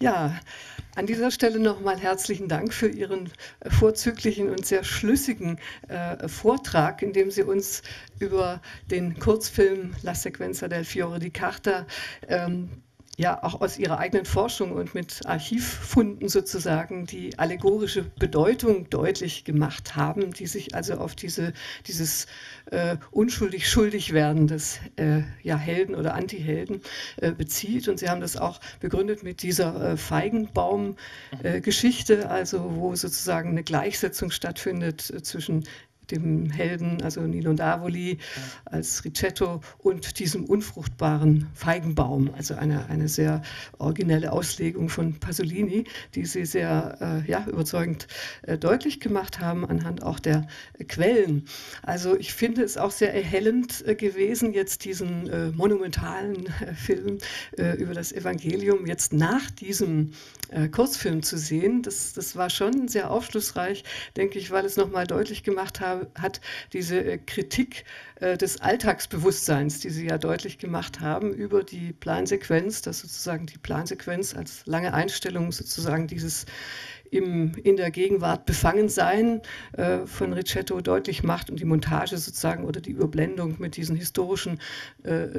Ja, an dieser Stelle nochmal herzlichen Dank für Ihren vorzüglichen und sehr schlüssigen Vortrag, in dem Sie uns über den Kurzfilm La Sequenza del Fiore di Carta ja auch aus Ihrer eigenen Forschung und mit Archivfunden sozusagen die allegorische Bedeutung deutlich gemacht haben, die sich also auf dieses Unschuldig-Schuldigwerden des Helden oder Antihelden bezieht. Und Sie haben das auch begründet mit dieser Feigenbaum-Geschichte, also wo sozusagen eine Gleichsetzung stattfindet zwischen dem Helden, also Nino Davoli als Riccetto, und diesem unfruchtbaren Feigenbaum, also eine sehr originelle Auslegung von Pasolini, die Sie sehr überzeugend deutlich gemacht haben, anhand auch der Quellen. Also ich finde es auch sehr erhellend gewesen, jetzt diesen monumentalen Film über das Evangelium jetzt nach diesem Kurzfilm zu sehen. Das war schon sehr aufschlussreich, denke ich, weil es nochmal deutlich gemacht hat, diese Kritik des Alltagsbewusstseins, die Sie ja deutlich gemacht haben, über die Plansequenz, dass sozusagen die Plansequenz als lange Einstellung sozusagen dieses in der Gegenwart Befangensein von Riccetto deutlich macht und die Montage sozusagen oder die Überblendung mit diesen historischen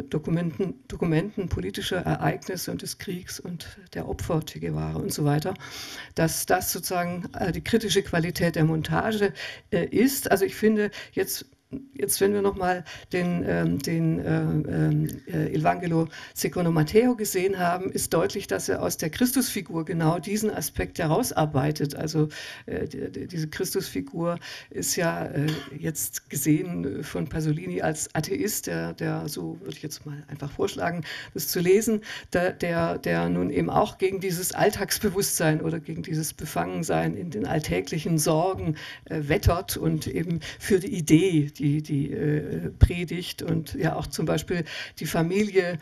Dokumenten politischer Ereignisse und des Kriegs und der Opfer Che Guevara und so weiter, dass das sozusagen die kritische Qualität der Montage ist. Also ich finde jetzt, wenn wir nochmal den Il Vangelo Secondo Matteo gesehen haben, ist deutlich, dass er aus der Christusfigur genau diesen Aspekt herausarbeitet. Also diese Christusfigur ist ja jetzt gesehen von Pasolini als Atheist, der so würde ich jetzt mal einfach vorschlagen, das zu lesen, der nun eben auch gegen dieses Alltagsbewusstsein oder gegen dieses Befangensein in den alltäglichen Sorgen wettert und eben für die Idee, die Predigt und ja auch zum Beispiel die Familie,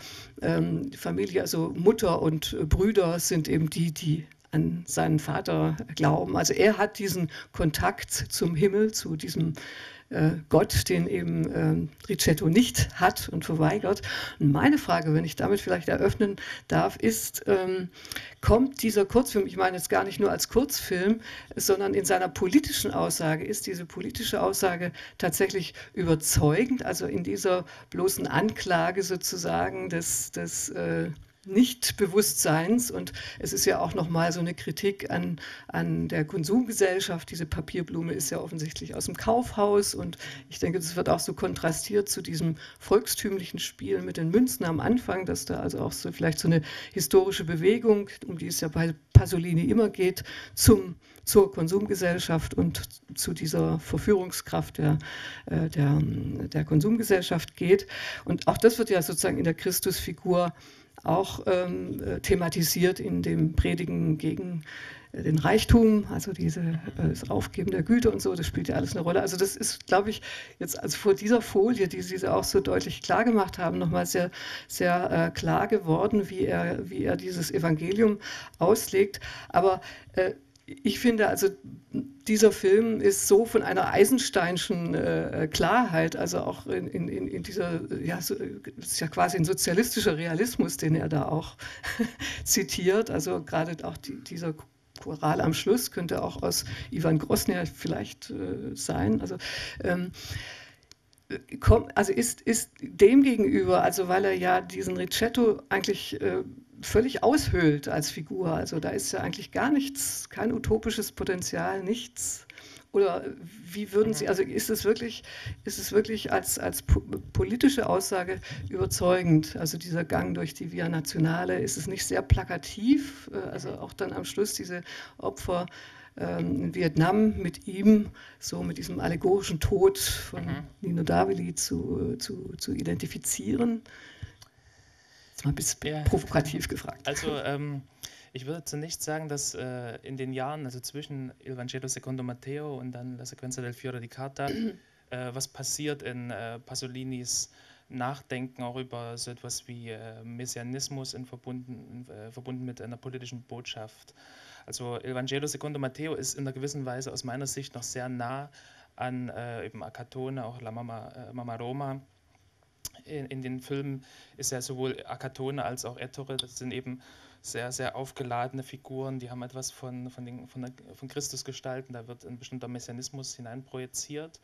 also Mutter und Brüder sind eben die an seinen Vater glauben. Also er hat diesen Kontakt zum Himmel, zu diesem Gott, den eben Riccetto nicht hat und verweigert. Und meine Frage, wenn ich damit vielleicht eröffnen darf, ist, kommt dieser Kurzfilm, ich meine jetzt gar nicht nur als Kurzfilm, sondern in seiner politischen Aussage, ist diese politische Aussage tatsächlich überzeugend, also in dieser bloßen Anklage sozusagen des Nichtbewusstseins, und es ist ja auch nochmal so eine Kritik an der Konsumgesellschaft. Diese Papierblume ist ja offensichtlich aus dem Kaufhaus, und ich denke, das wird auch so kontrastiert zu diesem volkstümlichen Spiel mit den Münzen am Anfang, dass da also auch so vielleicht so eine historische Bewegung, um die es ja bei Pasolini immer geht, zur Konsumgesellschaft und zu dieser Verführungskraft der Konsumgesellschaft geht. Und auch das wird ja sozusagen in der Christusfigur auch thematisiert in dem Predigen gegen den Reichtum, also das Aufgeben der Güter und so, das spielt ja alles eine Rolle. Also das ist, glaube ich, jetzt also vor dieser Folie, die Sie auch so deutlich klar gemacht haben, nochmal sehr, sehr klar geworden, wie er dieses Evangelium auslegt. Aber ich finde, also dieser Film ist so von einer Eisensteinschen Klarheit, also auch in dieser, ja, so, ist ja quasi ein sozialistischer Realismus, den er da auch zitiert, also gerade auch dieser Choral am Schluss könnte auch aus Ivan Grosny vielleicht sein, also ist dem gegenüber, also weil er ja diesen Riccetto eigentlich völlig aushöhlt als Figur, also da ist ja eigentlich gar nichts, kein utopisches Potenzial, nichts. Oder wie würden Sie, also ist es wirklich als politische Aussage überzeugend, also dieser Gang durch die Via Nazionale, ist es nicht sehr plakativ, also auch dann am Schluss diese Opfer in Vietnam mit ihm, so mit diesem allegorischen Tod von Nino Davoli zu identifizieren? Jetzt mal ein bisschen provokativ gefragt. Also ich würde zunächst sagen, dass in den Jahren, also zwischen Il Vangelo Secondo Matteo und dann La Sequenza del Fiore di Carta, was passiert in Pasolinis Nachdenken auch über so etwas wie Messianismus verbunden mit einer politischen Botschaft. Also Il Vangelo Secondo Matteo ist in einer gewissen Weise aus meiner Sicht noch sehr nah an eben Accattone, auch La Mama Roma, in den Filmen ist ja sowohl Accattone als auch Ettore, das sind eben sehr, sehr aufgeladene Figuren, die haben etwas von Christusgestalten, da wird ein bestimmter Messianismus hineinprojiziert.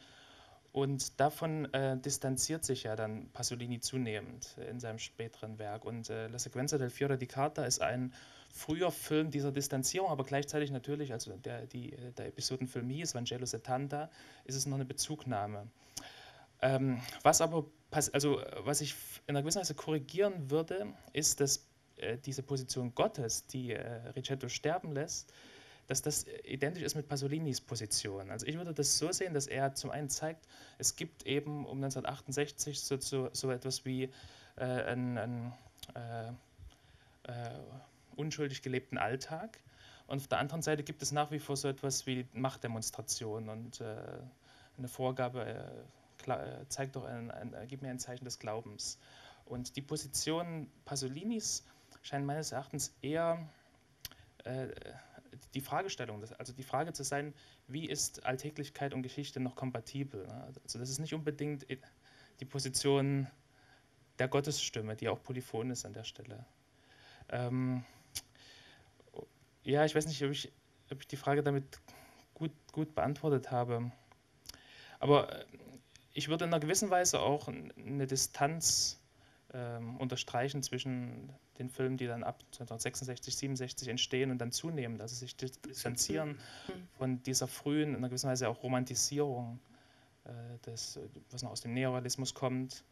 Und davon distanziert sich ja dann Pasolini zunehmend in seinem späteren Werk. Und La Sequenza del Fiore di Carta ist ein früher Film dieser Distanzierung, aber gleichzeitig natürlich, also der Episodenfilm hieß Vangelo '70, ist es noch eine Bezugnahme. Was ich in einer gewissen Weise korrigieren würde, ist, dass diese Position Gottes, die Riccetto sterben lässt, dass das identisch ist mit Pasolinis Position. Also ich würde das so sehen, dass er zum einen zeigt, es gibt eben um 1968 so etwas wie einen unschuldig gelebten Alltag, und auf der anderen Seite gibt es nach wie vor so etwas wie Machtdemonstrationen und eine Vorgabe, zeigt doch gib mir ein Zeichen des Glaubens. Und die Position Pasolinis scheint meines Erachtens eher die Fragestellung, also die Frage zu sein, wie ist Alltäglichkeit und Geschichte noch kompatibel? Also das ist nicht unbedingt die Position der Gottesstimme, die auch polyphon ist an der Stelle. Ja, ich weiß nicht, ob ich die Frage damit gut beantwortet habe. Aber ich würde in einer gewissen Weise auch eine Distanz unterstreichen zwischen den Filmen, die dann ab 1966, 67 entstehen und dann zunehmend, also sich distanzieren von dieser frühen, in einer gewissen Weise auch Romantisierung, was noch aus dem Neorealismus kommt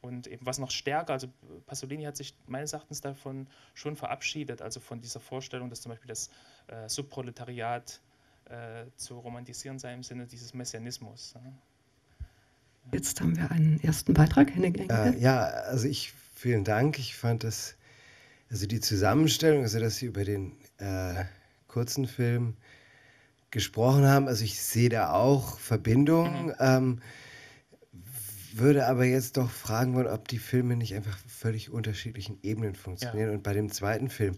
und eben was noch stärker, also Pasolini hat sich meines Erachtens davon schon verabschiedet, also von dieser Vorstellung, dass zum Beispiel das Subproletariat zu romantisieren sei im Sinne dieses Messianismus. Ne? Jetzt haben wir einen ersten Beitrag, Henning Enkel. Ja, also vielen Dank. Ich fand das, also die Zusammenstellung, also dass Sie über den kurzen Film gesprochen haben, also ich sehe da auch Verbindungen, würde aber jetzt doch fragen wollen, ob die Filme nicht einfach völlig unterschiedlichen Ebenen funktionieren. Ja. Und bei dem zweiten Film,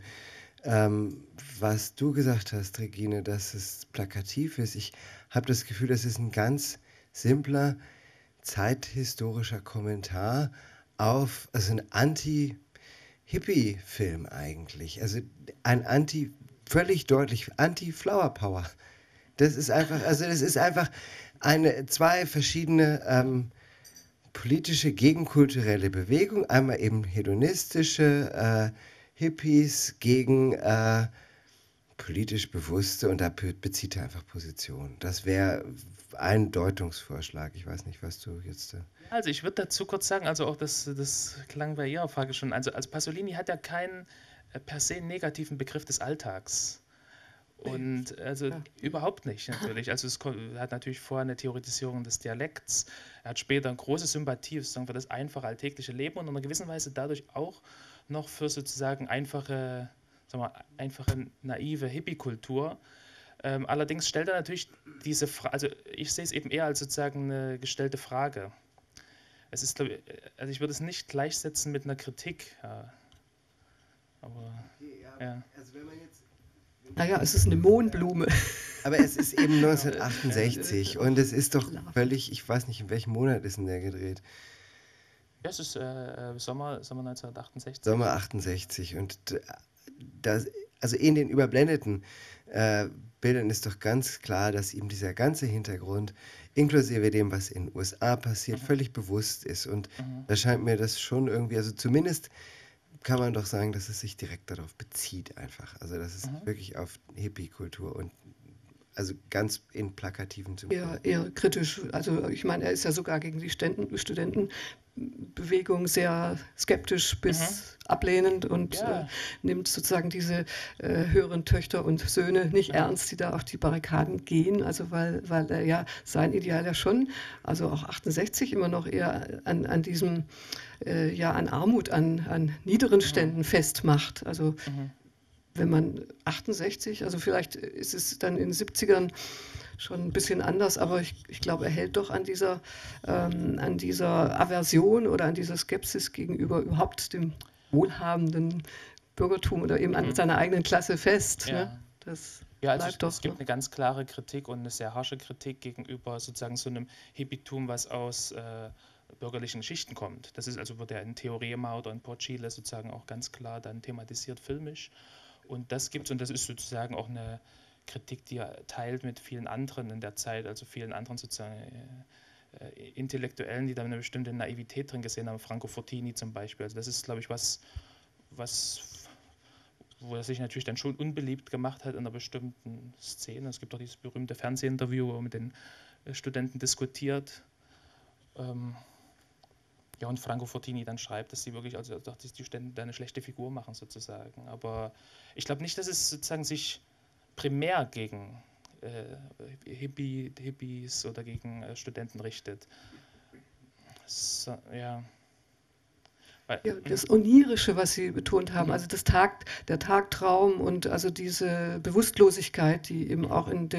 was du gesagt hast, Regine, dass es plakativ ist, ich habe das Gefühl, das ist ein ganz simpler zeithistorischer Kommentar auf, also ein Anti-Hippie-Film eigentlich, also ein völlig deutlich Anti-Flower-Power. Das ist einfach, zwei verschiedene politische, gegenkulturelle Bewegungen, einmal eben hedonistische Hippies gegen politisch Bewusste, und da bezieht er einfach Position. Das wäre ein Deutungsvorschlag. Ich weiß nicht, was du jetzt... Also ich würde dazu kurz sagen, also auch das klang bei Ihrer Frage schon, also Pasolini hat ja keinen per se negativen Begriff des Alltags. Und also ja, überhaupt nicht natürlich. Also er hat natürlich vorher eine Theoretisierung des Dialekts, er hat später eine große Sympathie für das einfache alltägliche Leben und in einer gewissen Weise dadurch auch noch für sozusagen einfache naive Hippie-Kultur. Allerdings stellt er natürlich diese Frage, also ich sehe es eben eher als sozusagen eine gestellte Frage. Es ist, also ich würde es nicht gleichsetzen mit einer Kritik. Ja. Aber, ja. Also wenn man jetzt, naja, es ist eine Mohnblume. Aber es ist eben 1968 und es ist doch völlig, ich weiß nicht, in welchem Monat ist denn der gedreht? Ja, es ist Sommer 1968. Sommer 68 und das, also in den überblendeten Bildern ist doch ganz klar, dass ihm dieser ganze Hintergrund, inklusive dem, was in den USA passiert, völlig bewusst ist. Und da scheint mir das schon irgendwie, also zumindest kann man doch sagen, dass es sich direkt darauf bezieht einfach. Also das ist wirklich auf Hippie-Kultur und also ganz in plakativen Zügen. Ja, eher kritisch. Also ich meine, er ist ja sogar gegen die Studentenbewegung sehr skeptisch bis ablehnend und nimmt sozusagen diese höheren Töchter und Söhne nicht ernst, die da auf die Barrikaden gehen. Also weil er ja sein Ideal ja schon, also auch 68 immer noch eher an diesem, an Armut, an niederen Ständen festmacht. Also wenn man 68, also vielleicht ist es dann in den 70ern schon ein bisschen anders, aber ich glaube, er hält doch an dieser Aversion oder an dieser Skepsis gegenüber überhaupt dem wohlhabenden Bürgertum oder eben an seiner eigenen Klasse fest. Ja. Ne? Das bleibt doch. Es gibt eine ganz klare Kritik und eine sehr harsche Kritik gegenüber sozusagen so einem Hippitum, was aus bürgerlichen Schichten kommt. Das ist also, wird ja in Teorema oder in Porcile sozusagen auch ganz klar dann thematisiert filmisch. Und das gibt's, und das ist sozusagen auch eine Kritik, die er teilt mit vielen anderen in der Zeit, also vielen anderen sozusagen Intellektuellen, die da eine bestimmte Naivität drin gesehen haben, Franco Fortini zum Beispiel. Also das ist, glaube ich, was wo er sich natürlich dann schon unbeliebt gemacht hat in einer bestimmten Szene. Es gibt doch dieses berühmte Fernsehinterview, wo er mit den Studenten diskutiert. Ja, und Franco Fortini dann schreibt, dass sie wirklich, also dass die Studenten da eine schlechte Figur machen sozusagen. Aber ich glaube nicht, dass es sozusagen sich primär gegen Hippies oder gegen Studenten richtet. So, ja. Ja, das Onirische, was Sie betont haben, also das der Tagtraum und also diese Bewusstlosigkeit, die eben auch in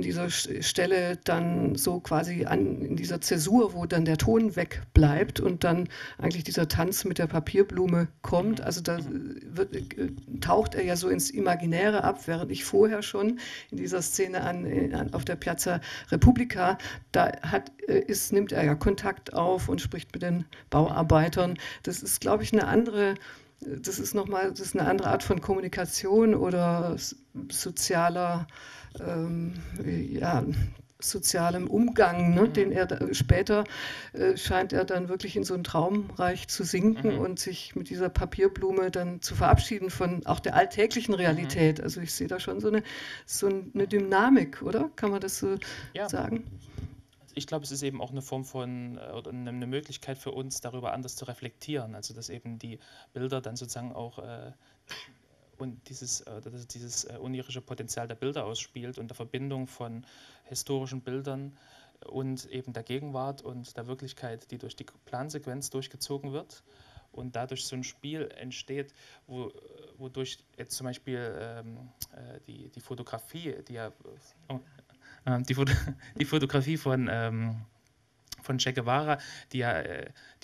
dieser Stelle dann so quasi in dieser Zäsur, wo dann der Ton wegbleibt und dann eigentlich dieser Tanz mit der Papierblume kommt, also da taucht er ja so ins Imaginäre ab, während ich vorher schon in dieser Szene auf der Piazza Repubblica, da nimmt er ja Kontakt auf und spricht mit den Bauarbeitern. Das ist, glaube ich, eine andere Art von Kommunikation oder sozialem Umgang, ne, den er später scheint er dann wirklich in so ein Traumreich zu sinken und sich mit dieser Papierblume dann zu verabschieden von auch der alltäglichen Realität. Also ich sehe da schon so eine Dynamik, oder? Kann man das so sagen? Ich glaube, es ist eben auch eine Form von, oder eine Möglichkeit für uns, darüber anders zu reflektieren. Also, dass eben die Bilder dann sozusagen auch und dieses unirische Potenzial der Bilder ausspielt und der Verbindung von historischen Bildern und eben der Gegenwart und der Wirklichkeit, die durch die Plansequenz durchgezogen wird. Und dadurch so ein Spiel entsteht, wodurch jetzt zum Beispiel die Fotografie, die Fotografie von Che Guevara, die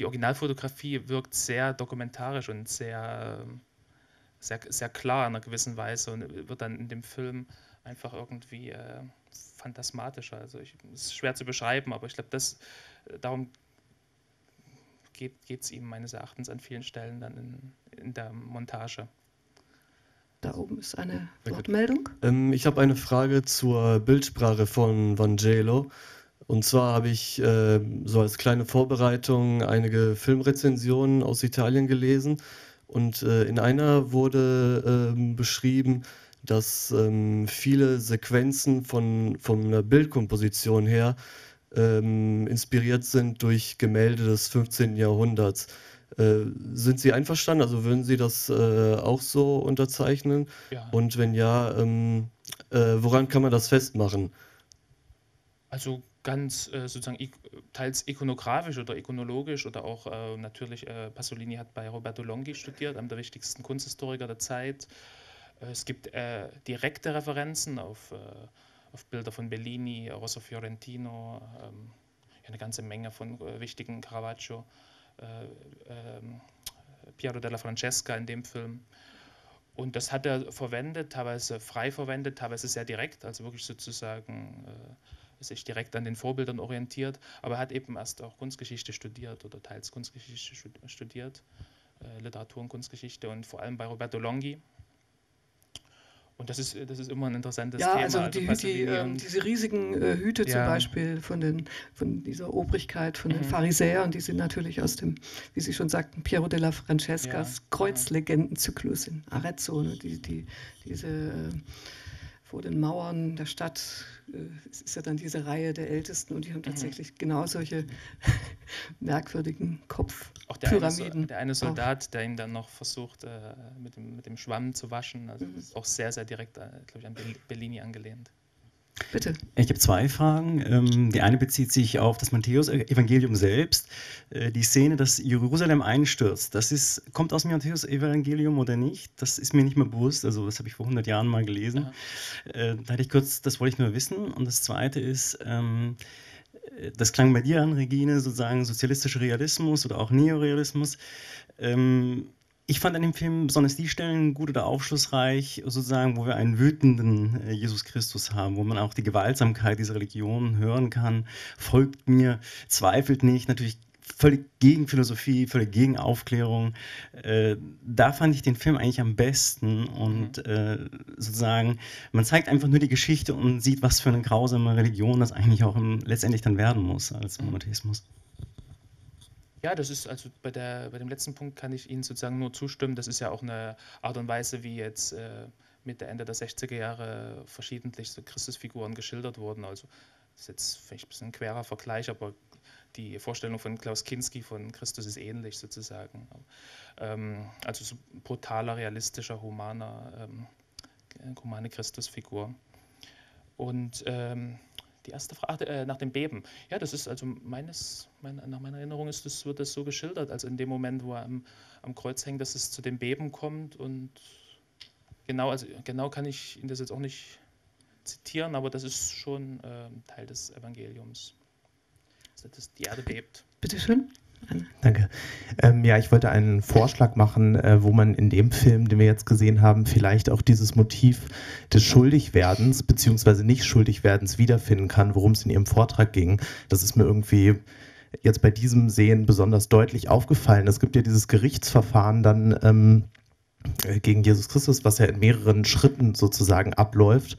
Originalfotografie wirkt sehr dokumentarisch und sehr, sehr, sehr klar in einer gewissen Weise und wird dann in dem Film einfach irgendwie phantasmatischer. Also es ist schwer zu beschreiben, aber ich glaube, darum geht es ihm meines Erachtens an vielen Stellen dann in der Montage. Da oben ist eine Wortmeldung. Ich habe eine Frage zur Bildsprache von Vangelo. Und zwar habe ich so als kleine Vorbereitung einige Filmrezensionen aus Italien gelesen. Und in einer wurde beschrieben, dass viele Sequenzen von einer Bildkomposition her inspiriert sind durch Gemälde des 15. Jahrhunderts. Sind Sie einverstanden? Also würden Sie das auch so unterzeichnen? Ja. Und wenn ja, woran kann man das festmachen? Also ganz sozusagen teils ikonografisch oder ikonologisch oder auch natürlich, Pasolini hat bei Roberto Longhi studiert, einem der wichtigsten Kunsthistoriker der Zeit. Es gibt direkte Referenzen auf Bilder von Bellini, Rosso Fiorentino, eine ganze Menge von wichtigen Caravaggio. Piero della Francesca in dem Film. Und das hat er verwendet, teilweise frei verwendet, teilweise sehr direkt, also wirklich sozusagen sich direkt an den Vorbildern orientiert. Aber er hat eben erst auch Kunstgeschichte studiert oder teils Kunstgeschichte studiert, Literatur und Kunstgeschichte und vor allem bei Roberto Longhi. Und das ist immer ein interessantes Thema. Also diese riesigen Hüte zum Beispiel von dieser Obrigkeit, von den Pharisäern, die sind natürlich aus dem, wie Sie schon sagten, Piero della Francescas Kreuzlegendenzyklus in Arezzo, ne, diese vor den Mauern der Stadt, es ist ja dann diese Reihe der Ältesten und die haben tatsächlich genau solche merkwürdigen Kopfpyramiden. Der eine Soldat, der ihn dann noch versucht, mit dem Schwamm zu waschen, also ist auch sehr, sehr direkt, glaube ich, an Bellini angelehnt. Bitte. Ich habe zwei Fragen. Die eine bezieht sich auf das Matthäus-Evangelium selbst. Die Szene, dass Jerusalem einstürzt, kommt aus dem Matthäus-Evangelium oder nicht? Das ist mir nicht mehr bewusst. Also das habe ich vor 100 Jahren mal gelesen. Ja. Da hatte ich das wollte ich nur wissen. Und das Zweite ist, das klang bei dir an, Regine, sozusagen sozialistischer Realismus oder auch Neorealismus. Ich fand an dem Film besonders die Stellen gut oder aufschlussreich, sozusagen, wo wir einen wütenden Jesus Christus haben, wo man auch die Gewaltsamkeit dieser Religion hören kann. Folgt mir, zweifelt nicht, natürlich völlig gegen Philosophie, völlig gegen Aufklärung. Da fand ich den Film eigentlich am besten und sozusagen, man zeigt einfach nur die Geschichte und sieht, was für eine grausame Religion das eigentlich auch letztendlich dann werden muss als Monotheismus. Ja, das ist, also bei dem letzten Punkt kann ich Ihnen sozusagen nur zustimmen. Das ist ja auch eine Art und Weise, wie jetzt Mitte, Ende der 60er Jahre verschiedentlich so Christusfiguren geschildert wurden. Also das ist jetzt vielleicht ein bisschen ein querer Vergleich, aber die Vorstellung von Klaus Kinski von Christus ist ähnlich sozusagen. Also so brutaler, realistischer, humane Christusfigur. Und die erste Frage nach dem Beben. Ja, das ist also nach meiner Erinnerung wird das so geschildert, also in dem Moment, wo er am Kreuz hängt, dass es zu dem Beben kommt und genau kann ich Ihnen das jetzt auch nicht zitieren, aber das ist schon Teil des Evangeliums, dass die Erde bebt. Bitte schön. Danke. Ja, ich wollte einen Vorschlag machen, wo man in dem Film, den wir jetzt gesehen haben, vielleicht auch dieses Motiv des Schuldigwerdens bzw. Nicht-Schuldigwerdens wiederfinden kann, worum es in Ihrem Vortrag ging. Das ist mir irgendwie jetzt bei diesem Sehen besonders deutlich aufgefallen. Es gibt ja dieses Gerichtsverfahren dann gegen Jesus Christus, was ja in mehreren Schritten sozusagen abläuft.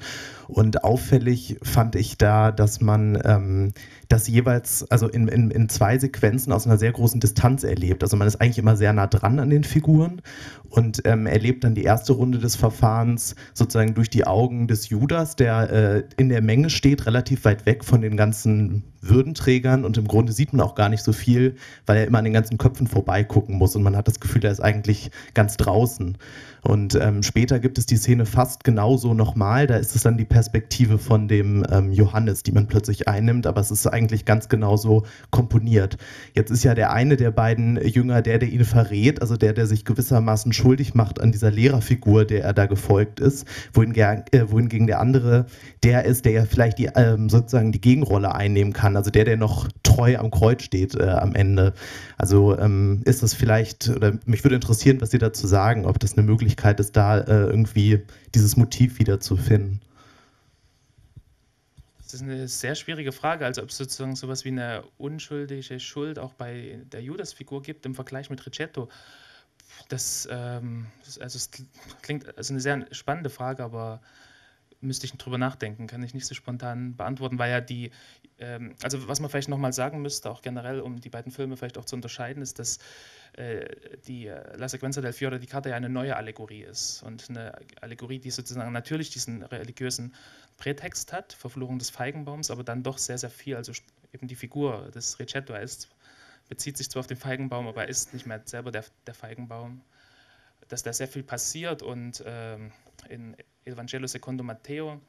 Und auffällig fand ich da, dass man das jeweils also in zwei Sequenzen aus einer sehr großen Distanz erlebt. Also man ist eigentlich immer sehr nah dran an den Figuren und erlebt dann die erste Runde des Verfahrens sozusagen durch die Augen des Judas, der in der Menge steht, relativ weit weg von den ganzen Würdenträgern, und im Grunde sieht man auch gar nicht so viel, weil er immer an den ganzen Köpfen vorbeigucken muss und man hat das Gefühl, er ist eigentlich ganz draußen. Und später gibt es die Szene fast genauso nochmal, da ist es dann die Perspektive von dem Johannes, die man plötzlich einnimmt, aber es ist eigentlich ganz genauso komponiert. Jetzt ist ja der eine der beiden Jünger der ihn verrät, also der sich gewissermaßen schuldig macht an dieser Lehrerfigur, der er da gefolgt ist, wohingegen der andere der ist, der ja vielleicht sozusagen die Gegenrolle einnehmen kann. Also der noch treu am Kreuz steht am Ende. Also ist das vielleicht, oder mich würde interessieren, was Sie dazu sagen, ob das eine Möglichkeit ist, da irgendwie dieses Motiv wiederzufinden. Das ist eine sehr schwierige Frage, also ob es sozusagen sowas wie eine unschuldige Schuld auch bei der Judas-Figur gibt im Vergleich mit Riccetto. Das klingt also eine sehr spannende Frage, aber müsste ich drüber nachdenken, kann ich nicht so spontan beantworten, weil ja also was man vielleicht nochmal sagen müsste, auch generell, um die beiden Filme vielleicht auch zu unterscheiden, ist, dass die La Sequenza del Fiore di Carta ja eine neue Allegorie ist und eine Allegorie, die sozusagen natürlich diesen religiösen Prätext hat, Verfluchung des Feigenbaums, aber dann doch sehr, sehr viel, also eben die Figur des Riccetto, bezieht sich zwar auf den Feigenbaum, aber er ist nicht mehr selber der Feigenbaum, dass da sehr viel passiert und in Il Vangelo Secondo Matteo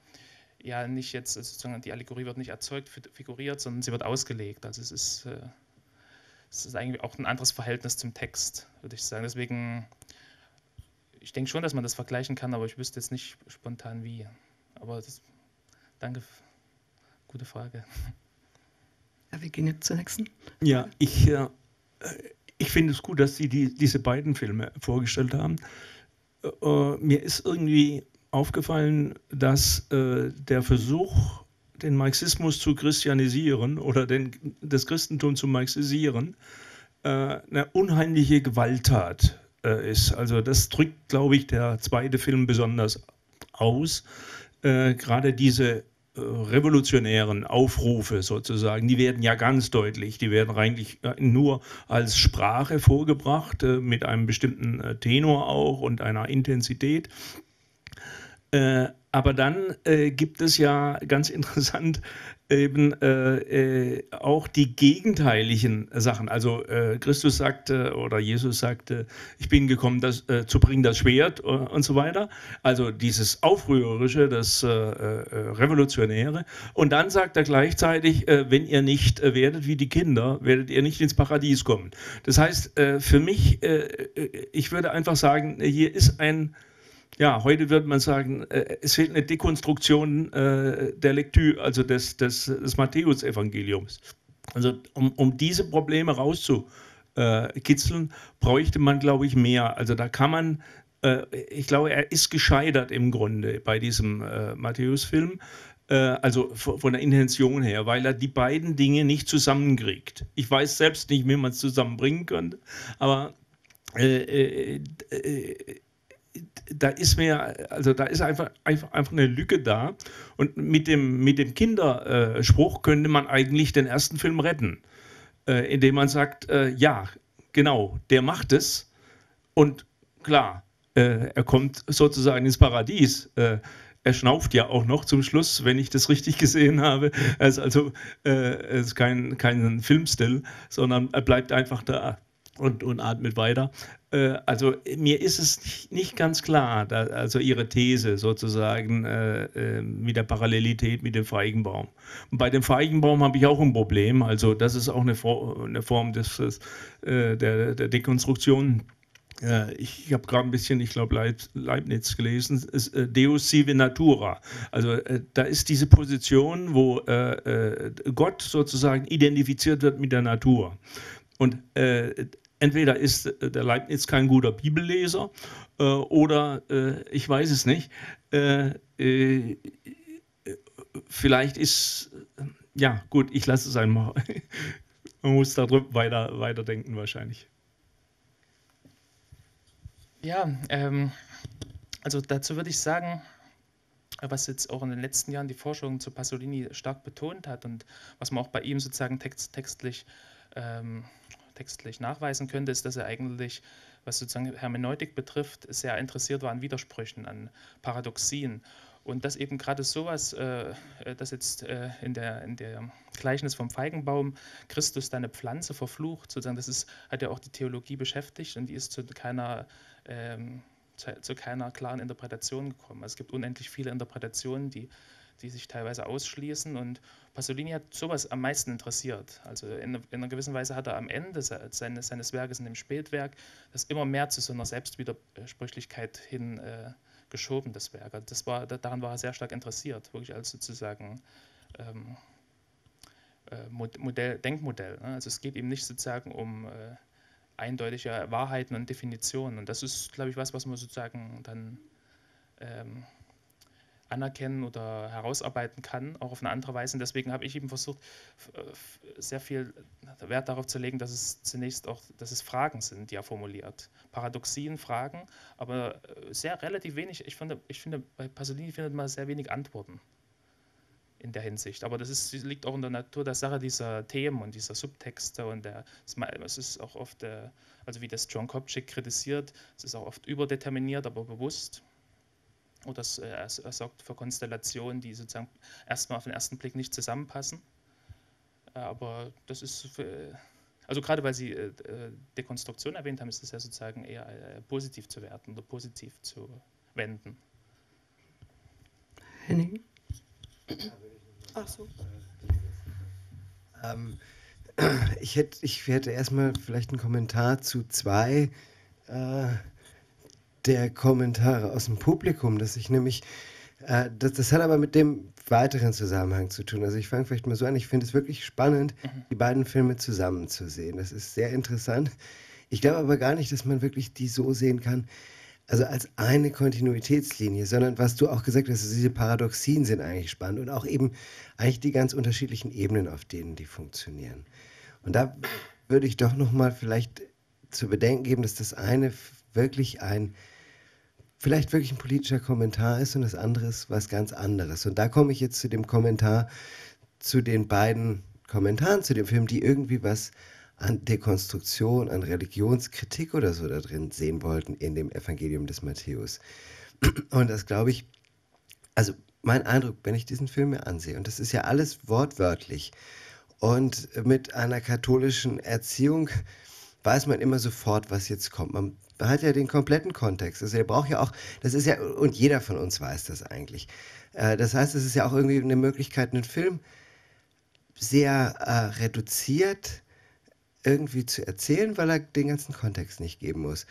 ja nicht jetzt, also sozusagen die Allegorie wird nicht erzeugt, figuriert, sondern sie wird ausgelegt. Also es ist eigentlich auch ein anderes Verhältnis zum Text, würde ich sagen. Deswegen, ich denke schon, dass man das vergleichen kann, aber ich wüsste jetzt nicht spontan wie. Aber danke, gute Frage. Ja, wir gehen jetzt zur nächsten. Ja, ich finde es gut, dass Sie diese beiden Filme vorgestellt haben. Mir ist irgendwie aufgefallen, dass der Versuch, den Marxismus zu christianisieren oder das Christentum zu marxisieren, eine unheimliche Gewalttat ist. Also das drückt, glaube ich, der zweite Film besonders aus. Gerade diese revolutionären Aufrufe sozusagen, die werden ja ganz deutlich, die werden eigentlich nur als Sprache vorgebracht, mit einem bestimmten Tenor auch und einer Intensität. Aber dann gibt es ja ganz interessant eben auch die gegenteiligen Sachen. Also Christus sagte oder Jesus sagte, ich bin gekommen, zu bringen das Schwert und so weiter. Also dieses Aufrührerische, das Revolutionäre. Und dann sagt er gleichzeitig, wenn ihr nicht werdet wie die Kinder, werdet ihr nicht ins Paradies kommen. Das heißt, für mich, ich würde einfach sagen, hier ist ja, heute würde man sagen, es fehlt eine Dekonstruktion der Lektüre, also des Matthäus-Evangeliums. Also um diese Probleme kitzeln, bräuchte man, glaube ich, mehr. Also da kann man, ich glaube, er ist gescheitert im Grunde bei diesem Matthäus-Film, also von der Intention her, weil er die beiden Dinge nicht zusammenkriegt. Ich weiß selbst nicht, wie man es zusammenbringen könnte, aber da ist mir, also da ist einfach eine Lücke da, und mit dem Kinderspruch könnte man eigentlich den ersten Film retten, indem man sagt, ja, genau, der macht es, und klar, er kommt sozusagen ins Paradies. Er schnauft ja auch noch zum Schluss, wenn ich das richtig gesehen habe. Also es ist kein Filmstil, sondern er bleibt einfach da und atmet weiter. Also mir ist es nicht ganz klar, also Ihre These sozusagen mit der Parallelität mit dem Feigenbaum. Und bei dem Feigenbaum habe ich auch ein Problem. Also das ist auch eine Form der Dekonstruktion. Ich habe gerade ein bisschen, ich glaube, Leibniz gelesen, Deus sive natura. Also da ist diese Position, wo Gott sozusagen identifiziert wird mit der Natur. Und entweder ist der Leibniz kein guter Bibelleser oder ich weiß es nicht. Vielleicht ist, ja gut, ich lasse es einmal. Man muss darüber weiterdenken wahrscheinlich. Ja, also dazu würde ich sagen, was jetzt auch in den letzten Jahren die Forschung zu Pasolini stark betont hat und was man auch bei ihm sozusagen textlich nachweisen könnte, ist, dass er eigentlich, was sozusagen Hermeneutik betrifft, sehr interessiert war an Widersprüchen, an Paradoxien. Und dass eben gerade sowas, dass jetzt in der Gleichnis vom Feigenbaum Christus deine Pflanze verflucht, sozusagen, das ist, hat ja auch die Theologie beschäftigt, und die ist zu keiner klaren Interpretation gekommen. Also es gibt unendlich viele Interpretationen, die sich teilweise ausschließen, und Pasolini hat sowas am meisten interessiert. Also in einer gewissen Weise hat er am Ende seines Werkes, in dem Spätwerk, das immer mehr zu so einer Selbstwidersprüchlichkeit hin geschoben, das Werk. Also daran war er sehr stark interessiert, wirklich als sozusagen Denkmodell. Ne? Also es geht ihm nicht sozusagen um eindeutige Wahrheiten und Definitionen. Und das ist, glaube ich, was man sozusagen dann anerkennen oder herausarbeiten kann, auch auf eine andere Weise. Und deswegen habe ich eben versucht, sehr viel Wert darauf zu legen, dass es zunächst auch, dass es Fragen sind, die er formuliert. Paradoxien, Fragen, aber sehr relativ wenig. Ich finde, bei Pasolini findet man sehr wenig Antworten in der Hinsicht. Aber das liegt auch in der Natur der Sache dieser Themen und dieser Subtexte. Und es ist auch oft, also wie das John Kopcik kritisiert, es ist auch oft überdeterminiert, aber bewusst. Oder er sorgt für Konstellationen, die sozusagen erstmal auf den ersten Blick nicht zusammenpassen. Aber das ist, also gerade weil Sie Dekonstruktion erwähnt haben, ist das ja sozusagen eher positiv zu werten oder positiv zu wenden. Henning? Ach so. Ich hätte erstmal vielleicht einen Kommentar zu zwei der Kommentare aus dem Publikum, dass ich nämlich, das hat aber mit dem weiteren Zusammenhang zu tun. Also ich fange vielleicht mal so an, ich finde es wirklich spannend, die beiden Filme zusammen zu sehen. Das ist sehr interessant. Ich glaube aber gar nicht, dass man wirklich die so sehen kann, also als eine Kontinuitätslinie, sondern was du auch gesagt hast, also diese Paradoxien sind eigentlich spannend und auch eben eigentlich die ganz unterschiedlichen Ebenen, auf denen die funktionieren. Und da würde ich doch nochmal vielleicht zu bedenken geben, dass das eine wirklich vielleicht wirklich ein politischer Kommentar ist und das andere ist was ganz anderes. Und da komme ich jetzt zu dem Kommentar, zu den beiden Kommentaren zu dem Film, die irgendwie was an Dekonstruktion, an Religionskritik oder so da drin sehen wollten in dem Evangelium des Matthäus. Und das glaube ich, also mein Eindruck, wenn ich diesen Film mir ansehe, und das ist ja alles wortwörtlich und mit einer katholischen Erziehung weiß man immer sofort, was jetzt kommt. Man hat ja den kompletten Kontext. Also ihr braucht ja auch, das ist ja, und jeder von uns weiß das eigentlich. Das heißt, es ist ja auch irgendwie eine Möglichkeit, einen Film sehr reduziert irgendwie zu erzählen, weil er den ganzen Kontext nicht geben muss.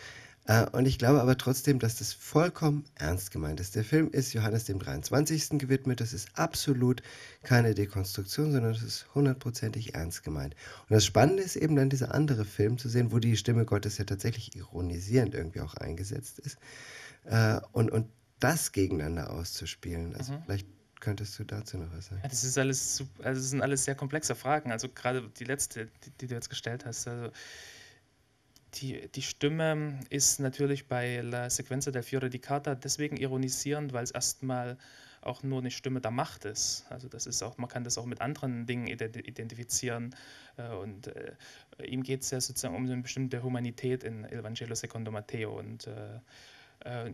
Und ich glaube aber trotzdem, dass das vollkommen ernst gemeint ist. Der Film ist Johannes dem 23. gewidmet. Das ist absolut keine Dekonstruktion, sondern das ist hundertprozentig ernst gemeint. Und das Spannende ist eben dann dieser andere Film zu sehen, wo die Stimme Gottes ja tatsächlich ironisierend irgendwie auch eingesetzt ist. Und das gegeneinander auszuspielen. Also vielleicht könntest du dazu noch was sagen. Ja, das ist alles, also das sind alles sehr komplexe Fragen. Also gerade die letzte, die du jetzt gestellt hast. Also Die Stimme ist natürlich bei La Sequenza del Fiore di Carta deswegen ironisierend, weil es erstmal auch nur eine Stimme der Macht ist. Also das ist auch, man kann das auch mit anderen Dingen identifizieren. Und ihm geht es ja sozusagen um eine bestimmte Humanität in Il Vangelo Secondo Matteo. Und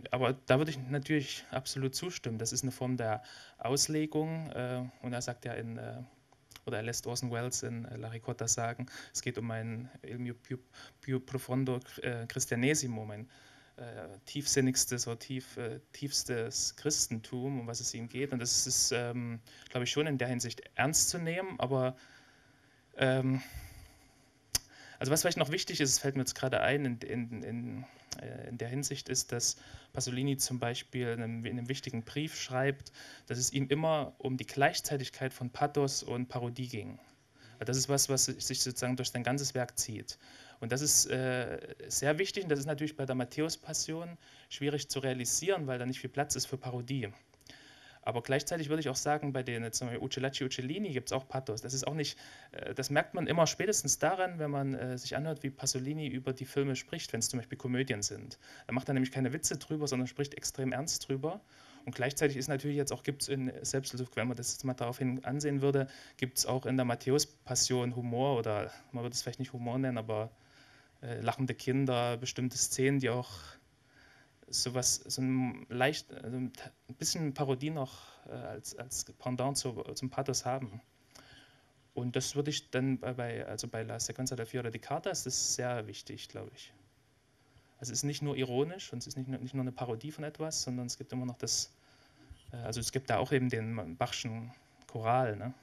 aber da würde ich natürlich absolut zustimmen. Das ist eine Form der Auslegung. Und er sagt ja oder er lässt Orson Welles in La Ricotta sagen, es geht um ein Il mio più profondo Christianesimum, ein tiefsinnigstes oder tiefstes Christentum, um was es ihm geht. Und das ist, glaube ich, schon in der Hinsicht ernst zu nehmen. Aber also was vielleicht noch wichtig ist, fällt mir jetzt gerade ein, in der Hinsicht ist, dass Pasolini zum Beispiel in einem wichtigen Brief schreibt, dass es ihm immer um die Gleichzeitigkeit von Pathos und Parodie ging. Das ist was sich sozusagen durch sein ganzes Werk zieht. Und das ist sehr wichtig und das ist natürlich bei der Matthäus-Passion schwierig zu realisieren, weil da nicht viel Platz ist für Parodie. Aber gleichzeitig würde ich auch sagen, bei den Uccellacci e Uccellini gibt es auch Pathos. Das ist auch nicht, das merkt man immer spätestens daran, wenn man sich anhört, wie Pasolini über die Filme spricht, wenn es zum Beispiel Komödien sind. Da macht er nämlich keine Witze drüber, sondern spricht extrem ernst drüber. Und gleichzeitig ist natürlich jetzt auch, gibt es selbst wenn man das jetzt mal daraufhin ansehen würde, gibt es auch in der Matthäus-Passion Humor oder man würde es vielleicht nicht Humor nennen, aber lachende Kinder, bestimmte Szenen, die auch ein bisschen Parodie noch als Pendant zum Pathos haben. Und das würde ich dann bei La Sequenza del Fiore di Carta ist das sehr wichtig, glaube ich. Also es ist nicht nur ironisch und es ist nicht nur eine Parodie von etwas, sondern es gibt immer noch es gibt da auch eben den Bachschen Choral, ne?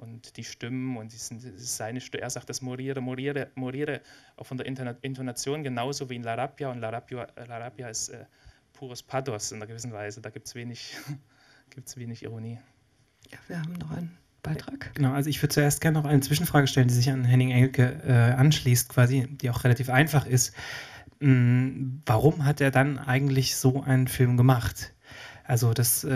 Und die Stimmen und er sagt das Morire, Morire, Morire, auch von der Intonation genauso wie in La Rabbia. Und La Rabbia ist pures Pathos in einer gewissen Weise, da gibt es wenig Ironie. Ja, wir haben noch einen Beitrag. Genau, also ich würde zuerst gerne noch eine Zwischenfrage stellen, die sich an Henning Enkel anschließt, quasi, die auch relativ einfach ist. Warum hat er dann eigentlich so einen Film gemacht? Also das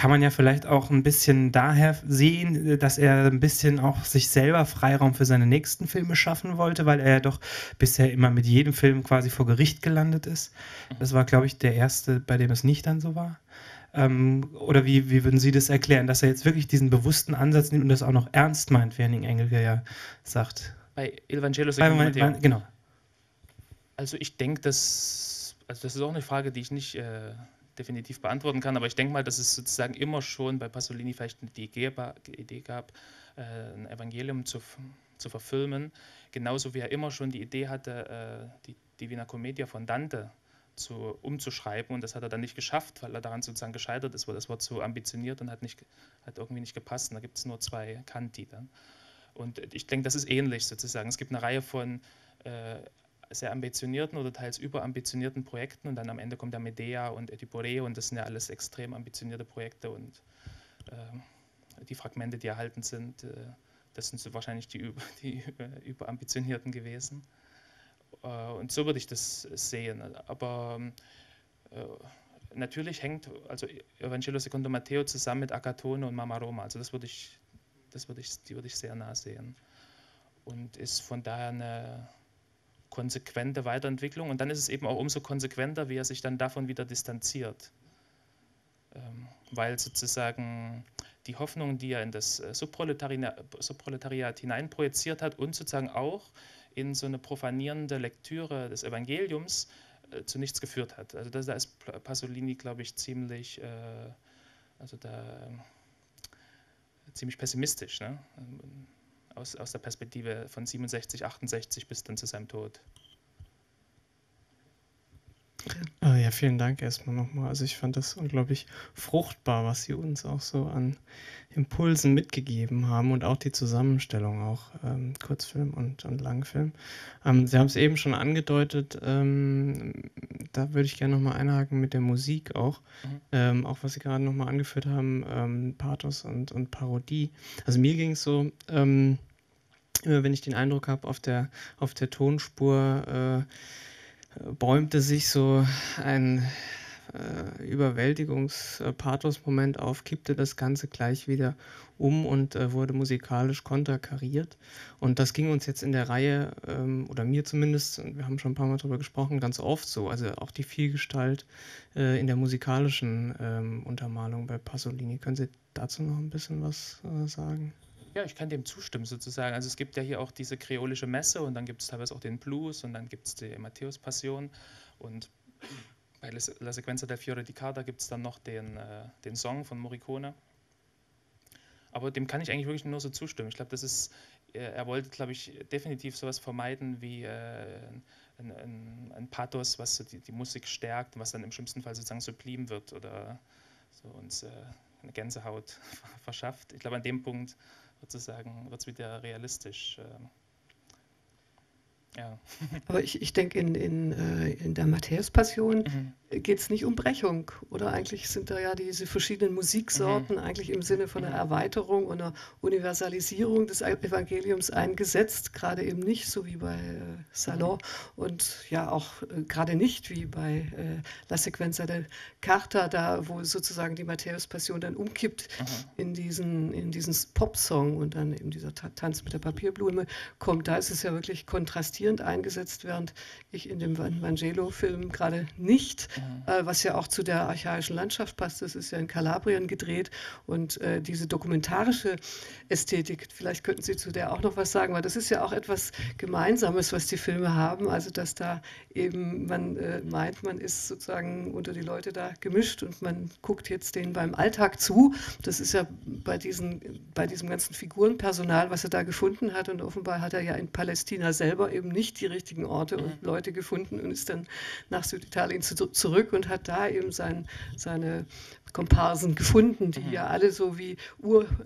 kann man ja vielleicht auch ein bisschen daher sehen, dass er ein bisschen auch sich selber Freiraum für seine nächsten Filme schaffen wollte, weil er ja doch bisher immer mit jedem Film quasi vor Gericht gelandet ist. Das war, glaube ich, der erste, bei dem es nicht dann so war. Oder wie würden Sie das erklären, dass er jetzt wirklich diesen bewussten Ansatz nimmt und das auch noch ernst meint, wie Henning Enkel ja sagt? Bei Il Vangelo Secondo Matteo. Genau. Also ich denke, das ist auch eine Frage, die ich nicht definitiv beantworten kann, aber ich denke mal, dass es sozusagen immer schon bei Pasolini vielleicht die Idee gab, ein Evangelium zu verfilmen, genauso wie er immer schon die Idee hatte, die Divina Commedia von Dante umzuschreiben, und das hat er dann nicht geschafft, weil er daran sozusagen gescheitert ist, weil das Wort zu ambitioniert und hat irgendwie nicht gepasst, und da gibt es nur zwei Canti dann. Und ich denke, das ist ähnlich sozusagen. Es gibt eine Reihe von sehr ambitionierten oder teils überambitionierten Projekten, und dann am Ende kommt der Medea und Edipo Re, und das sind ja alles extrem ambitionierte Projekte, und die Fragmente, die erhalten sind, das sind so wahrscheinlich die überambitionierten gewesen. Und so würde ich das sehen. Aber natürlich hängt also Vangelo Secondo Matteo zusammen mit Accattone und Mama Roma, also die würde ich sehr nah sehen. Und ist von daher eine konsequente Weiterentwicklung, und dann ist es eben auch umso konsequenter, wie er sich dann davon wieder distanziert, weil sozusagen die Hoffnung, die er in das Subproletariat hineinprojiziert hat und sozusagen auch in so eine profanierende Lektüre des Evangeliums zu nichts geführt hat. Also da ist Pasolini, glaube ich, ziemlich pessimistisch, ne? Aus der Perspektive von 67, 68 bis dann zu seinem Tod. Ja, vielen Dank erstmal nochmal. Also ich fand das unglaublich fruchtbar, was Sie uns auch so an Impulsen mitgegeben haben und auch die Zusammenstellung, auch Kurzfilm und Langfilm. Sie haben es eben schon angedeutet, da würde ich gerne nochmal einhaken mit der Musik auch, auch was Sie gerade nochmal angeführt haben, Pathos und Parodie. Also mir ging es so, immer wenn ich den Eindruck habe, auf der Tonspur bäumte sich so ein Überwältigungs-Pathos-Moment auf, kippte das Ganze gleich wieder um und wurde musikalisch konterkariert. Und das ging uns jetzt in der Reihe, oder mir zumindest, wir haben schon ein paar Mal darüber gesprochen, ganz oft so. Also auch die Vielgestalt in der musikalischen Untermalung bei Pasolini. Können Sie dazu noch ein bisschen was sagen? Ja, ich kann dem zustimmen sozusagen. Also es gibt ja hier auch diese kreolische Messe und dann gibt es teilweise auch den Blues und dann gibt es die Matthäus-Passion und bei La Sequenza del Fiore di Carta gibt es dann noch den Song von Morricone. Aber dem kann ich eigentlich wirklich nur so zustimmen. Ich glaube, das ist, er wollte, glaube ich, definitiv sowas vermeiden wie ein Pathos, was so die Musik stärkt und was dann im schlimmsten Fall sozusagen sublim wird oder so uns eine Gänsehaut verschafft. Ich glaube, an dem Punkt sozusagen wird es wieder realistisch. Ja. Aber ich denke, in der Matthäus-Passion geht es nicht um Brechung, oder? Eigentlich sind da ja diese verschiedenen Musiksorten eigentlich im Sinne von einer Erweiterung und einer Universalisierung des Evangeliums eingesetzt, gerade eben nicht so wie bei Salon und ja auch gerade nicht wie bei La Sequenza del Carta, da wo sozusagen die Matthäus-Passion dann umkippt in diesen Popsong und dann eben dieser Tanz mit der Papierblume kommt. Da ist es ja wirklich kontrastierend eingesetzt, während ich in dem Vangelo-Film gerade nicht, was ja auch zu der archaischen Landschaft passt. Das ist ja in Kalabrien gedreht und diese dokumentarische Ästhetik, vielleicht könnten Sie zu der auch noch was sagen, weil das ist ja auch etwas Gemeinsames, was die Filme haben, also dass da eben man meint, man ist sozusagen unter die Leute da gemischt und man guckt jetzt denen beim Alltag zu. Das ist ja bei diesem ganzen Figurenpersonal, was er da gefunden hat, und offenbar hat er ja in Palästina selber eben nicht die richtigen Orte und Leute gefunden und ist dann nach Süditalien zurück und hat da eben seine Komparsen gefunden, die ja alle so wie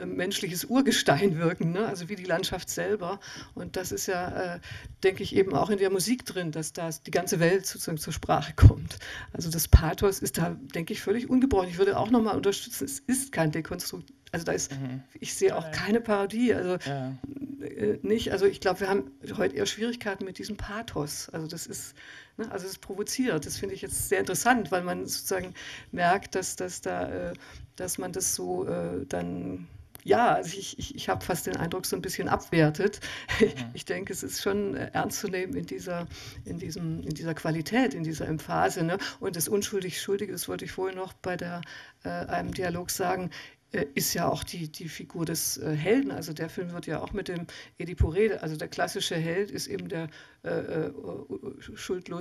menschliches Urgestein wirken, ne? Also wie die Landschaft selber. Und das ist ja, denke ich, eben auch in der Musik drin, dass da die ganze Welt sozusagen zur Sprache kommt. Also das Pathos ist da, denke ich, völlig ungebrochen. Ich würde auch nochmal unterstützen, es ist kein Dekonstrukt. Also da ist, ich sehe auch keine Parodie, also nicht. Also ich glaube, wir haben heute eher Schwierigkeiten mit diesem Pathos. Also das ist, ne, also es provoziert. Das finde ich jetzt sehr interessant, weil man sozusagen merkt, dass man das so dann, ja, also ich habe fast den Eindruck, so ein bisschen abwertet. Ich denke, es ist schon ernst zu nehmen in dieser Qualität, in dieser Emphase. Ne? Und das Unschuldig-Schuldige, das wollte ich vorhin noch bei einem Dialog sagen, ist ja auch die Figur des Helden. Also der Film wird ja auch mit dem Edipo Re, also der klassische Held ist eben der Schuldige.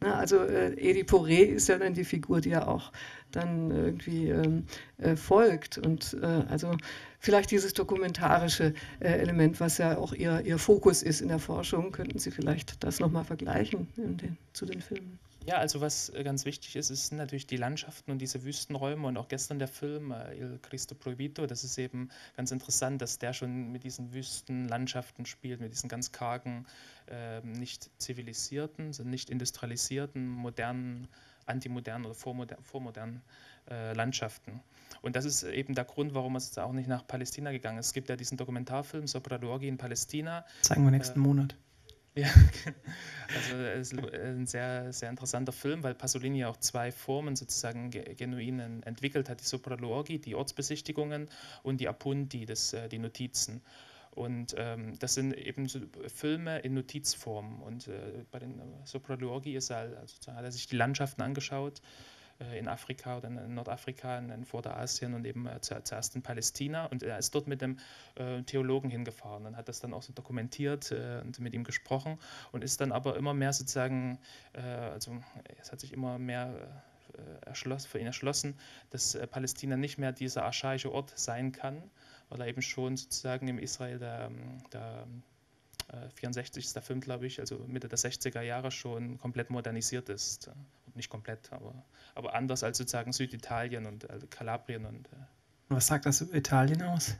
Ne? Also Edipo Re ist ja dann die Figur, die ja auch dann irgendwie folgt. Und also vielleicht dieses dokumentarische Element, was ja auch ihr Fokus ist in der Forschung, könnten Sie vielleicht das nochmal vergleichen zu den Filmen? Ja, also was ganz wichtig ist, ist natürlich die Landschaften und diese Wüstenräume und auch gestern der Film Il Cristo Proibito, das ist eben ganz interessant, dass der schon mit diesen Wüstenlandschaften spielt, mit diesen ganz kargen, nicht zivilisierten, also nicht industrialisierten, modernen, antimodernen oder vormodernen Landschaften. Und das ist eben der Grund, warum es jetzt auch nicht nach Palästina gegangen ist. Es gibt ja diesen Dokumentarfilm Sopralluoghi in Palestina. Zeigen wir nächsten Monat. Ja, also es ist ein sehr, sehr interessanter Film, weil Pasolini ja auch zwei Formen sozusagen genuin entwickelt hat, die Sopralluoghi, die Ortsbesichtigungen, und die Appunti, die Notizen. Und das sind eben so Filme in Notizform. Und bei den Sopralluoghi ist hat er sich die Landschaften angeschaut, in Afrika oder in Nordafrika, in Vorderasien und eben zuerst in Palästina. Und er ist dort mit dem Theologen hingefahren. Dann hat das dann auch so dokumentiert und mit ihm gesprochen und ist dann aber immer mehr sozusagen, also es hat sich immer mehr für ihn erschlossen, dass Palästina nicht mehr dieser archaische Ort sein kann, weil er eben schon sozusagen im Israel der 64 ist der Film, glaube ich, also Mitte der 60er Jahre schon komplett modernisiert ist. Nicht komplett, aber anders als sozusagen Süditalien und Kalabrien. Und was sagt das über Italien aus?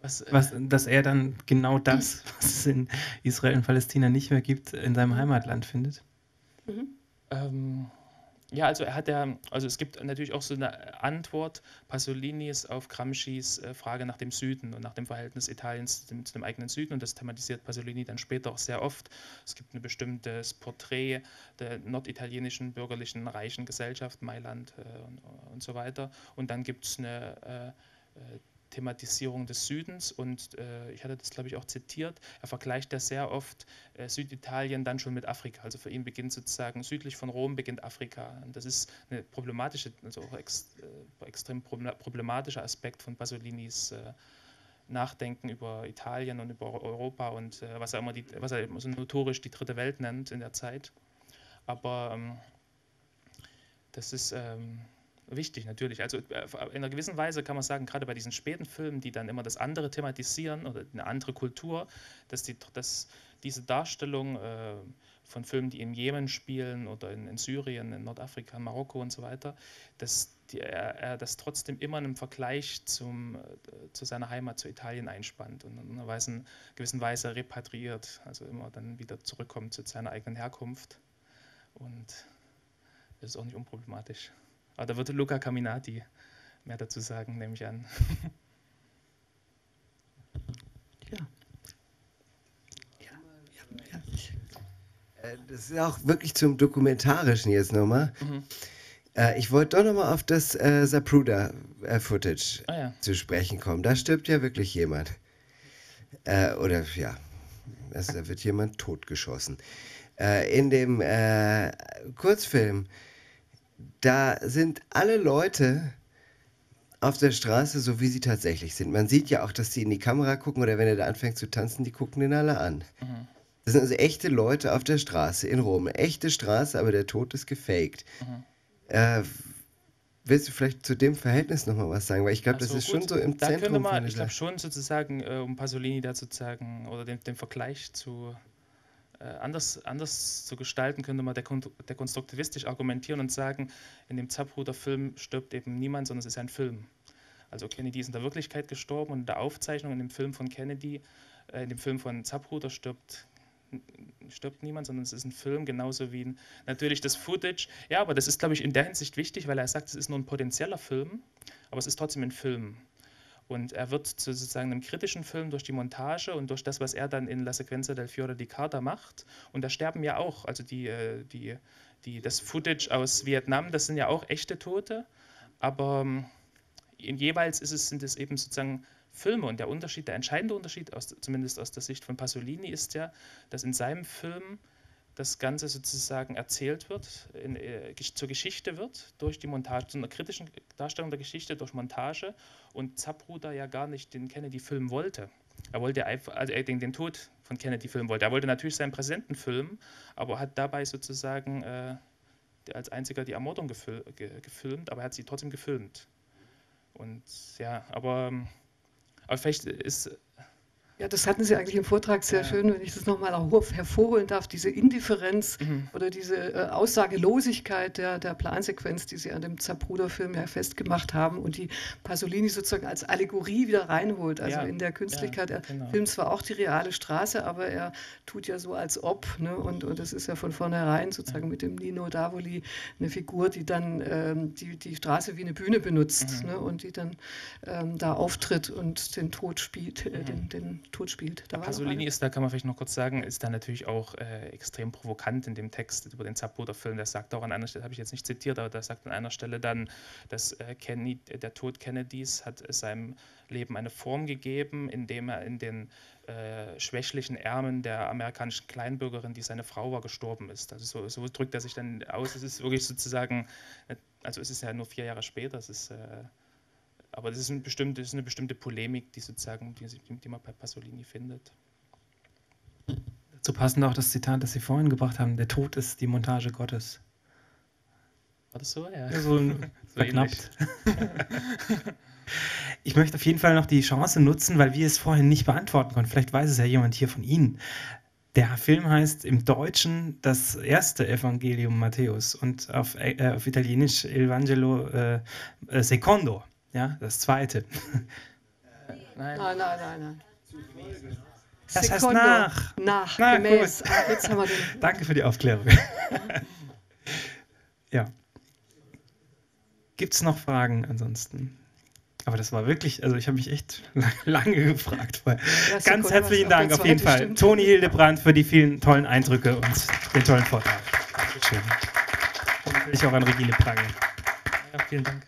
Dass er dann genau das, was es in Israel und Palästina nicht mehr gibt, in seinem Heimatland findet? Mhm. Ja, also es gibt natürlich auch so eine Antwort Pasolinis auf Gramscis Frage nach dem Süden und nach dem Verhältnis Italiens zu dem eigenen Süden, und das thematisiert Pasolini dann später auch sehr oft. Es gibt ein bestimmtes Porträt der norditalienischen bürgerlichen reichen Gesellschaft, Mailand und so weiter, und dann gibt es eine Thematisierung des Südens, und ich hatte das, glaube ich, auch zitiert, er vergleicht ja sehr oft Süditalien dann schon mit Afrika, also für ihn beginnt sozusagen, südlich von Rom beginnt Afrika, und das ist eine problematische, also auch extrem problematischer Aspekt von Pasolinis Nachdenken über Italien und über Europa und was er immer so notorisch die dritte Welt nennt in der Zeit, aber das ist... wichtig, natürlich. Also in einer gewissen Weise kann man sagen, gerade bei diesen späten Filmen, die dann immer das andere thematisieren oder eine andere Kultur, dass diese Darstellung von Filmen, die im Jemen spielen oder in Syrien, in Nordafrika, in Marokko und so weiter, dass er das trotzdem immer im Vergleich zu seiner Heimat, zu Italien einspannt und in einer gewissen Weise repatriiert, also immer dann wieder zurückkommt zu seiner eigenen Herkunft. Und das ist auch nicht unproblematisch. Aber da würde Luca Caminati mehr dazu sagen, nehme ich an. Ja. Das ist auch wirklich zum Dokumentarischen jetzt nochmal. Mhm. Ich wollte doch nochmal auf das Zapruder-Footage zu sprechen kommen. Da stirbt ja wirklich jemand. Also da wird jemand totgeschossen. In dem Kurzfilm, da sind alle Leute auf der Straße, so wie sie tatsächlich sind. Man sieht ja auch, dass sie in die Kamera gucken, oder wenn er da anfängt zu tanzen, die gucken den alle an. Mhm. Das sind also echte Leute auf der Straße in Rom. Eine echte Straße, aber der Tod ist gefaked. Mhm. Willst du vielleicht zu dem Verhältnis nochmal was sagen? Weil ich glaube, das ist gut. Schon so im Zentrum. Ich glaube schon sozusagen, um Pasolini da sozusagen, oder den Vergleich zu... Anders zu gestalten, könnte man dekonstruktivistisch argumentieren und sagen, in dem Zapruder-Film stirbt eben niemand, sondern es ist ein Film. Also Kennedy ist in der Wirklichkeit gestorben, und in der Aufzeichnung in dem Film von Kennedy, in dem Film von Zapruder stirbt niemand, sondern es ist ein Film, genauso wie natürlich das Footage. Ja, aber das ist, glaube ich, in der Hinsicht wichtig, weil er sagt, es ist nur ein potenzieller Film, aber es ist trotzdem ein Film. Und er wird zu sozusagen einem kritischen Film durch die Montage und durch das, was er dann in La Sequenza del Fiore di Carta macht. Und da sterben ja auch, also das Footage aus Vietnam, das sind ja auch echte Tote, aber jeweils sind es eben sozusagen Filme. Und der entscheidende Unterschied, zumindest aus der Sicht von Pasolini, ist ja, dass in seinem Film das Ganze sozusagen erzählt wird, zur Geschichte wird, durch die Montage, zu einer kritischen Darstellung der Geschichte durch Montage, und Zapruder ja gar nicht den Kennedy filmen wollte. Er wollte den Tod von Kennedy filmen wollte. Er wollte natürlich seinen Präsidenten filmen, aber hat dabei sozusagen als einziger die Ermordung gefilmt, aber er hat sie trotzdem gefilmt. Und ja, aber vielleicht ist... Ja, das hatten Sie eigentlich im Vortrag sehr schön, wenn ich das nochmal hervorholen darf, diese Indifferenz oder diese Aussagelosigkeit der Plansequenz, die Sie an dem Zapruder-Film ja festgemacht haben und die Pasolini sozusagen als Allegorie wieder reinholt, also in der Künstlichkeit. Er filmt zwar auch die reale Straße, aber er tut ja so, als ob, ne? Und das ist ja von vornherein sozusagen mit dem Nino Davoli eine Figur, die dann die Straße wie eine Bühne benutzt, ne? Und die dann da auftritt und den Tod spielt, Tod spielt. Pasolini ist, da kann man vielleicht noch kurz sagen, ist da natürlich auch extrem provokant in dem Text über den Zapruder-Film. Der sagt auch an einer Stelle, habe ich jetzt nicht zitiert, aber der sagt an einer Stelle dann, dass der Tod Kennedys hat seinem Leben eine Form gegeben, indem er in den schwächlichen Ärmen der amerikanischen Kleinbürgerin, die seine Frau war, gestorben ist. Also so drückt er sich dann aus. Es ist wirklich sozusagen, also es ist ja nur 4 Jahre später, es ist... Aber das ist eine bestimmte Polemik, die man bei Pasolini findet. Dazu passend auch das Zitat, das Sie vorhin gebracht haben: Der Tod ist die Montage Gottes. War das so? Ja. So verknappt. Ich möchte auf jeden Fall noch die Chance nutzen, weil wir es vorhin nicht beantworten konnten. Vielleicht weiß es ja jemand hier von Ihnen. Der Film heißt im Deutschen das erste Evangelium Matthäus und auf Italienisch Il Vangelo Secondo, ja, das zweite. Nein. Das Secondo heißt nach. Nach, gemäß. Ah, jetzt haben wir den. Danke für die Aufklärung. Ja. Gibt es noch Fragen ansonsten? Aber das war wirklich, also ich habe mich echt lange gefragt. Ja, ganz herzlichen Dank auf jeden Fall. Toni Hildebrand für die vielen tollen Eindrücke und den tollen Vortrag. Dankeschön. Und natürlich auch an Regine Prange. Ja, vielen Dank.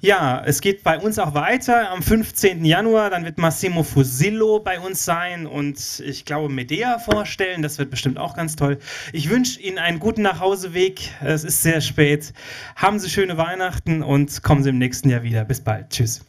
Ja, es geht bei uns auch weiter. Am 15. Januar, dann wird Massimo Fusillo bei uns sein und ich glaube Medea vorstellen. Das wird bestimmt auch ganz toll. Ich wünsche Ihnen einen guten Nachhauseweg. Es ist sehr spät. Haben Sie schöne Weihnachten und kommen Sie im nächsten Jahr wieder. Bis bald. Tschüss.